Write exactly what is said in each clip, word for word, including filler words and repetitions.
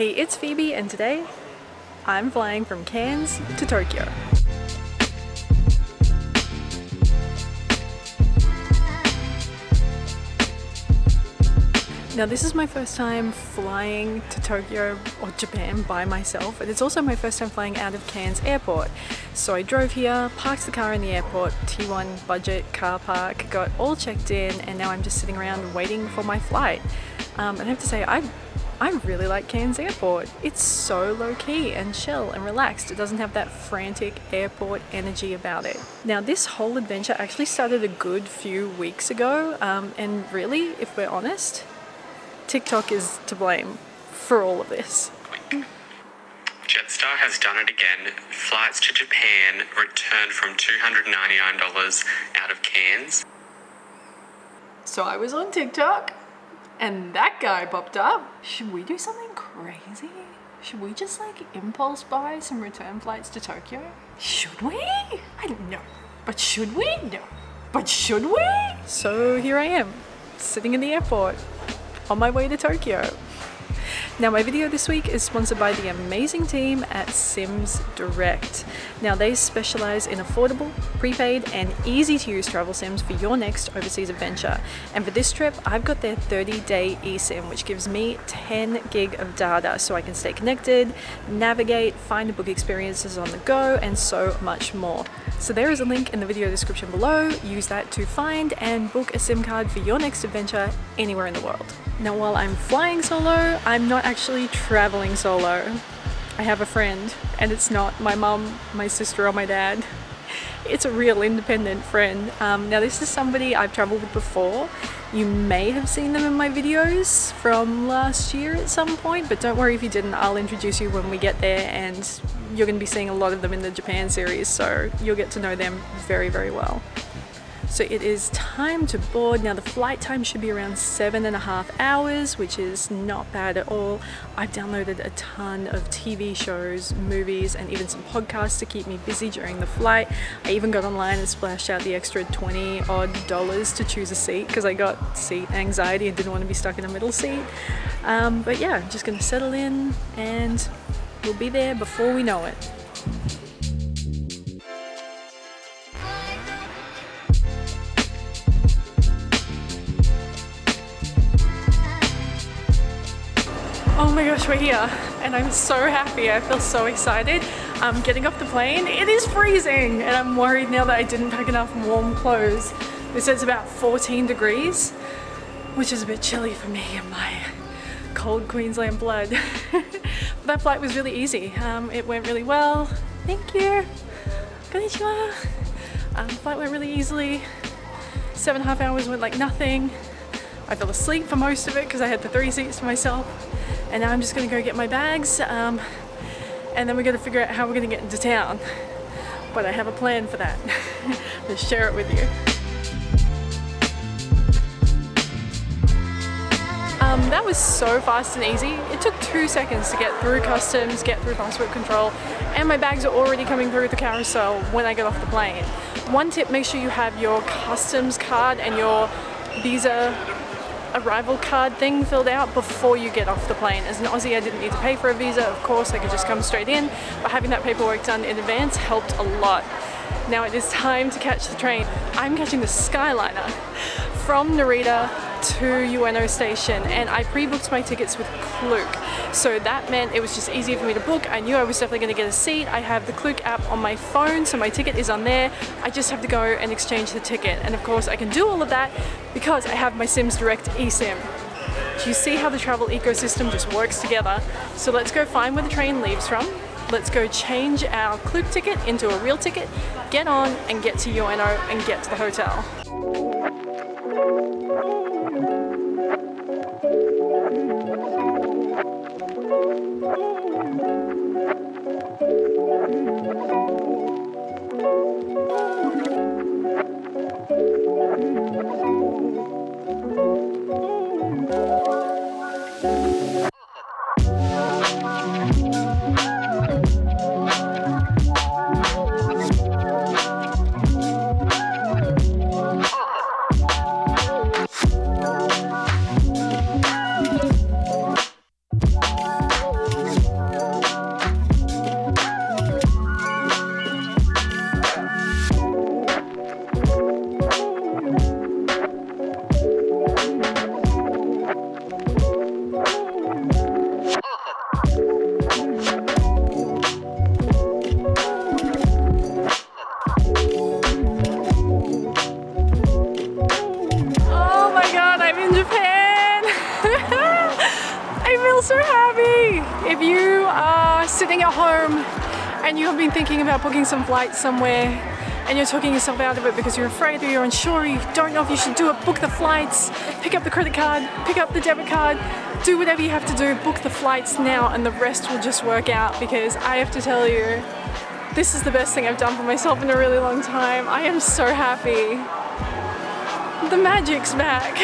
Hey, it's Phoebe and today I'm flying from Cairns to Tokyo. Now this is my first time flying to Tokyo or Japan by myself, and it's also my first time flying out of Cairns airport. So I drove here, parked the car in the airport, T one budget car park, got all checked in, and now I'm just sitting around waiting for my flight. Um, and I have to say, I, I really like Cairns airport. It's so low-key and chill and relaxed. It doesn't have that frantic airport energy about it. Now this whole adventure actually started a good few weeks ago, um, and really, if we're honest, TikTok is to blame for all of this. Jetstar has done it again. Flights to Japan returned from two hundred ninety-nine dollars out of Cairns. So I was on TikTok and that guy popped up. Should we do something crazy? Should we just like impulse buy some return flights to Tokyo? Should we? I don't know. But should we? No. But should we? So here I am, sitting in the airport, on my way to Tokyo. Now my video this week is sponsored by the amazing team at Sims Direct. Now they specialize in affordable, prepaid and easy to use travel sims for your next overseas adventure. And for this trip, I've got their thirty day eSIM, which gives me ten gig of data so I can stay connected, navigate, find and book experiences on the go and so much more. So there is a link in the video description below. Use that to find and book a SIM card for your next adventure anywhere in the world. Now while I'm flying solo, I'm not actually traveling solo. I have a friend, and it's not my mum, my sister or my dad. It's a real independent friend. Um, now this is somebody I've traveled with before. You may have seen them in my videos from last year at some point, but don't worry if you didn't, I'll introduce you when we get there, and you're going to be seeing a lot of them in the Japan series, so you'll get to know them very, very well. So it is time to board. Now the flight time should be around seven and a half hours, which is not bad at all. I've downloaded a ton of T V shows, movies, and even some podcasts to keep me busy during the flight. I even got online and splashed out the extra twenty odd dollars to choose a seat because I got seat anxiety and didn't want to be stuck in a middle seat. Um, but yeah, I'm just gonna settle in and we'll be there before we know it. Oh my gosh, we're here and I'm so happy. I feel so excited. Um, getting off the plane, it is freezing and I'm worried now that I didn't pack enough warm clothes. They said it's about fourteen degrees, which is a bit chilly for me and my cold Queensland blood. But that flight was really easy. Um, it went really well. Thank you. Konnichiwa. Um, the flight went really easily. Seven and a half hours went like nothing. I fell asleep for most of it because I had the three seats to myself. And now I'm just gonna go get my bags, um, and then we're gonna figure out how we're gonna get into town. But I have a plan for that. I'm gonna share it with you. Um, that was so fast and easy. It took two seconds to get through customs, get through passport control, and my bags are already coming through the carousel when I get off the plane. One tip, make sure you have your customs card and your visa arrival card thing filled out before you get off the plane. As an Aussie, I didn't need to pay for a visa, of course, I could just come straight in, but having that paperwork done in advance helped a lot. Now it is time to catch the train. I'm catching the Skyliner from Narita to Ueno station, and I pre-booked my tickets with Kluke, so that meant it was just easier for me to book. I knew I was definitely going to get a seat. I have the Kluke app on my phone, so my ticket is on there. I just have to go and exchange the ticket, and of course I can do all of that because I have my Sims Direct eSIM. Do you see how the travel ecosystem just works together? So let's go find where the train leaves from. Let's go change our Kluke ticket into a real ticket, get on and get to Ueno and get to the hotel. Abby! If you are sitting at home and you have been thinking about booking some flights somewhere and you're talking yourself out of it because you're afraid or you're unsure, you don't know if you should do it, book the flights, pick up the credit card, pick up the debit card, do whatever you have to do, book the flights now and the rest will just work out, because I have to tell you, this is the best thing I've done for myself in a really long time. I am so happy. The magic's back,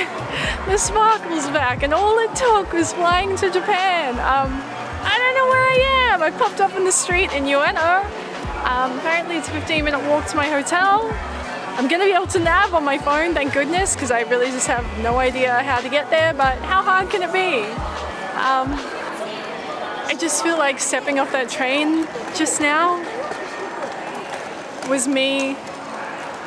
the sparkle's back, and all it took was flying to Japan. Um, I don't know where I am. I popped up in the street in Ueno. Um, apparently it's a fifteen minute walk to my hotel. I'm gonna be able to nav on my phone, thank goodness, because I really just have no idea how to get there, but how hard can it be? Um, I just feel like stepping off that train just now was me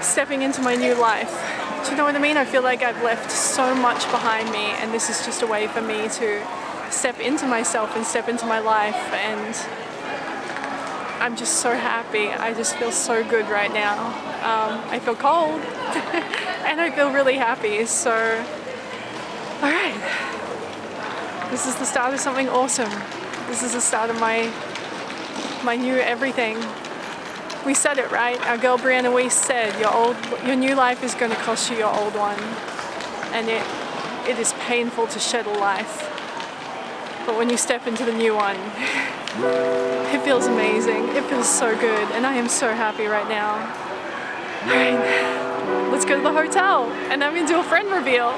stepping into my new life. Do you know what I mean? I feel like I've left so much behind me, and this is just a way for me to step into myself and step into my life, and I'm just so happy. I just feel so good right now. Um, I feel cold and I feel really happy, so alright. This is the start of something awesome. This is the start of my, my new everything. We said it, right? Our girl Brianna Weiss said, your old, your new life is going to cost you your old one. And it, it is painful to shed a life. But when you step into the new one, it feels amazing. It feels so good. And I am so happy right now. All right, let's go to the hotel. And I'm going to do a friend reveal.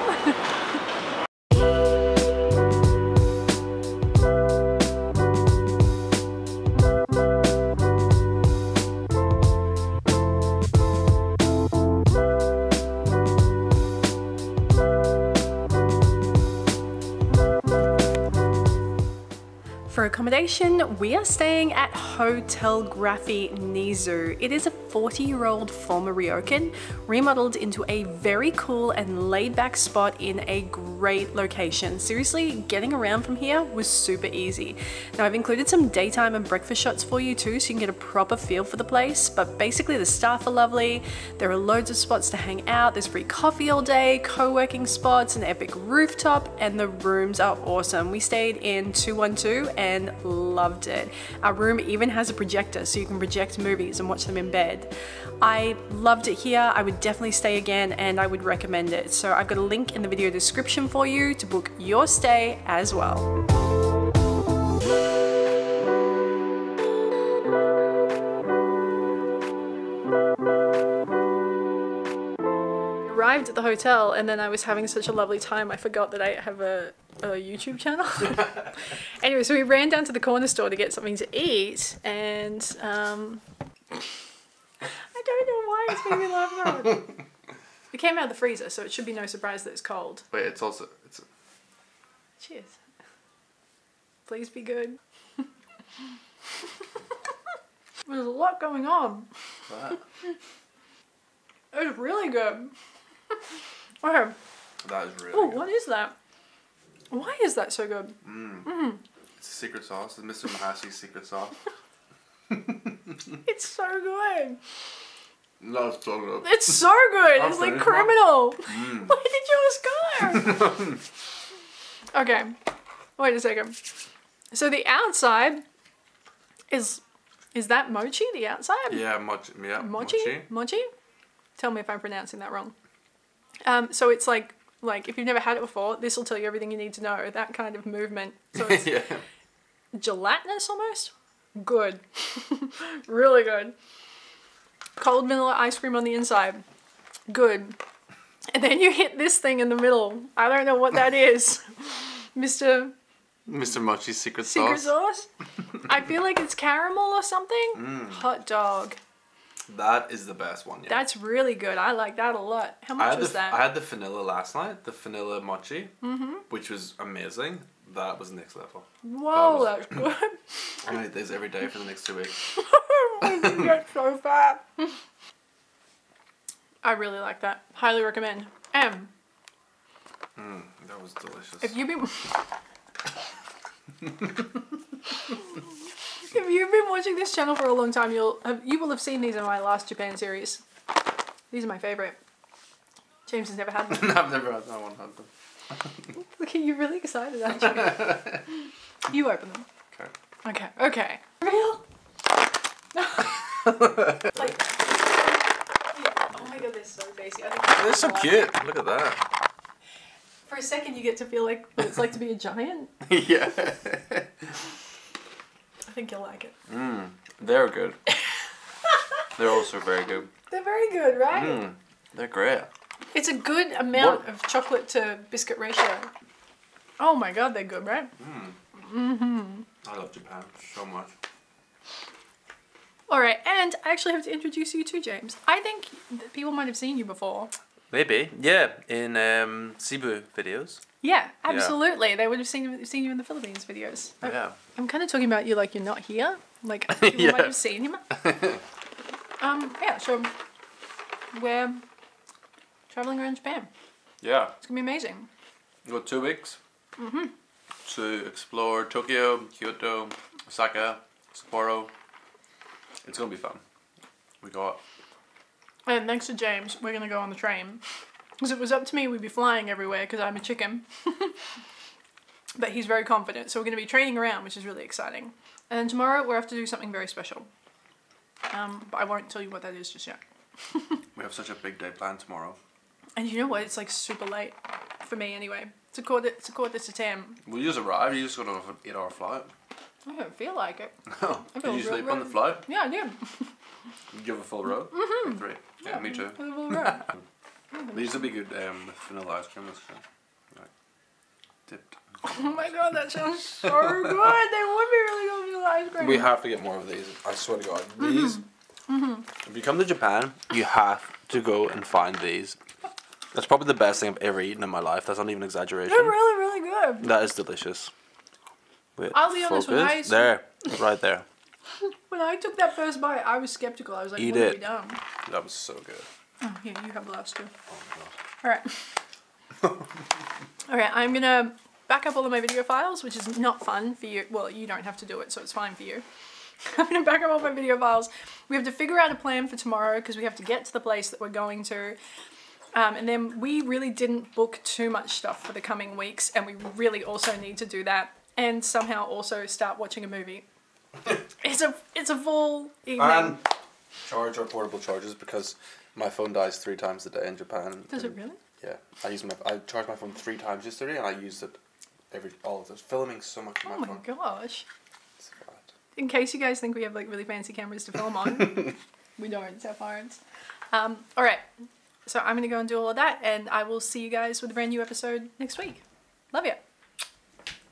For accommodation, we are staying at Hotel Graphy Nezu. It is a forty year old former ryokan remodeled into a very cool and laid back spot in a great location. Seriously, getting around from here was super easy. Now, I've included some daytime and breakfast shots for you too, so you can get a proper feel for the place, but basically the staff are lovely. There are loads of spots to hang out. There's free coffee all day, co-working spots, an epic rooftop, and the rooms are awesome. We stayed in two one two and And loved it. Our room even has a projector so you can project movies and watch them in bed. I loved it here. I would definitely stay again and I would recommend it. So I've got a link in the video description for you to book your stay as well. Arrived at the hotel and then I was having such a lovely time I forgot that I have a a YouTube channel. Anyway, so we ran down to the corner store to get something to eat, and um, I don't know why it's making me laugh though. It came out of the freezer, so it should be no surprise that it's cold. Wait, it's also... It's a... Cheers. Please be good. There's a lot going on. What? It's really good. Okay. That is really Oh, good. What is that? Why is that so good? Mm. Mm. It's a secret sauce. It's Mister Mahashi's secret sauce. It's so good. No, it's so good. It's so good. It's like criminal. Mm. Why did you ask her? Okay. Wait a second. So the outside is is that mochi? The outside? Yeah, mochi. Yeah, mochi. Mochi. Mochi? Tell me if I'm pronouncing that wrong. Um. So it's like. Like, if you've never had it before, this will tell you everything you need to know. That kind of movement. So it's yeah. Gelatinous almost. Good. Really good. Cold vanilla ice cream on the inside. Good. And then you hit this thing in the middle. I don't know what that is. Mister Mister Mochi's secret sauce. Secret sauce? I feel like it's caramel or something. Mm. Hot dog. That is the best one. Yeah. That's really good. I like that a lot. How much was the, that? I had the vanilla last night, the vanilla mochi, mm-hmm. which was amazing. That was next level. Whoa, that was, that's good. I'm gonna eat this every day for the next two weeks. You get so fat. I really like that. Highly recommend. M. Mm, that was delicious. If you've been, if you've been watching this channel for a long time, you'll have, you will have seen these in my last Japan series. These are my favourite. James has never had them. No, I've never had that one. Look at you, really excited, aren't you? You open them. Okay. Okay, okay. Real? Like, yeah. Oh my god, they're so basic. I think they're, they're so cute. It. Look at that. For a second you get to feel like what it's like to be a giant. Yeah. I think you'll like it. Mm, they're good. They're also very good. They're very good, right? Mm, they're great. It's a good amount what? of chocolate to biscuit ratio. Oh my god, they're good, right? Mm. Mm-hmm. I love Japan so much. Alright, and I actually have to introduce you to James. I think that people might have seen you before. Maybe, yeah, in um, Cebu videos. Yeah, absolutely. Yeah. They would have seen, seen you in the Philippines videos. I, yeah. I'm kind of talking about you like you're not here. Like, people yeah. might have seen you. um, yeah, so we're traveling around Japan. Yeah. It's going to be amazing. You've got two weeks mm-hmm. to explore Tokyo, Kyoto, Osaka, Sapporo. It's going to be fun. We got... And thanks to James, we're going to go on the train. Because if it was up to me, we'd be flying everywhere because I'm a chicken. But he's very confident. So we're going to be training around, which is really exciting. And then tomorrow, we're off to do something very special. Um, but I won't tell you what that is just yet. We have such a big day planned tomorrow. And you know what? It's like super late. For me, anyway. It's a quarter, it's a quarter to ten. Well, you just arrived. You just got off an eight hour flight. I don't feel like it. Oh, I feel did you real, sleep real, on the flight? Yeah, I did. Did you have a full row? Mm-hmm. Three. Yeah, yeah, me too. A full row. These would be good um, with vanilla ice cream. Like, dipped. Oh my god, that sounds so good. They would be really good with vanilla ice cream. We have to get more of these. I swear to god. These. Mm-hmm. If you come to Japan, you have to go and find these. That's probably the best thing I've ever eaten in my life. That's not even exaggeration. They're really, really good. That is delicious. Wait, I'll be honest, when I... There. Right there. When I took that first bite, I was skeptical. I was like, Eat what it. have we done? That was so good. Oh, yeah, you have the last two. Oh, my God. Alright. Alright, I'm going to back up all of my video files, which is not fun for you. Well, you don't have to do it, so it's fine for you. I'm going to back up all my video files. We have to figure out a plan for tomorrow because we have to get to the place that we're going to. Um, and then we really didn't book too much stuff for the coming weeks, and we really also need to do that and somehow also start watching a movie. It's a it's a full evening. And charge our portable chargers because my phone dies three times a day in Japan. Does it really? Yeah, I use my I charged my phone three times yesterday, and I used it every all of this filming so much. On my phone. Oh my gosh! It's bad. In case you guys think we have like really fancy cameras to film on, we don't. It's our phones. Um, all right, so I'm gonna go and do all of that, and I will see you guys with a brand new episode next week. Love you.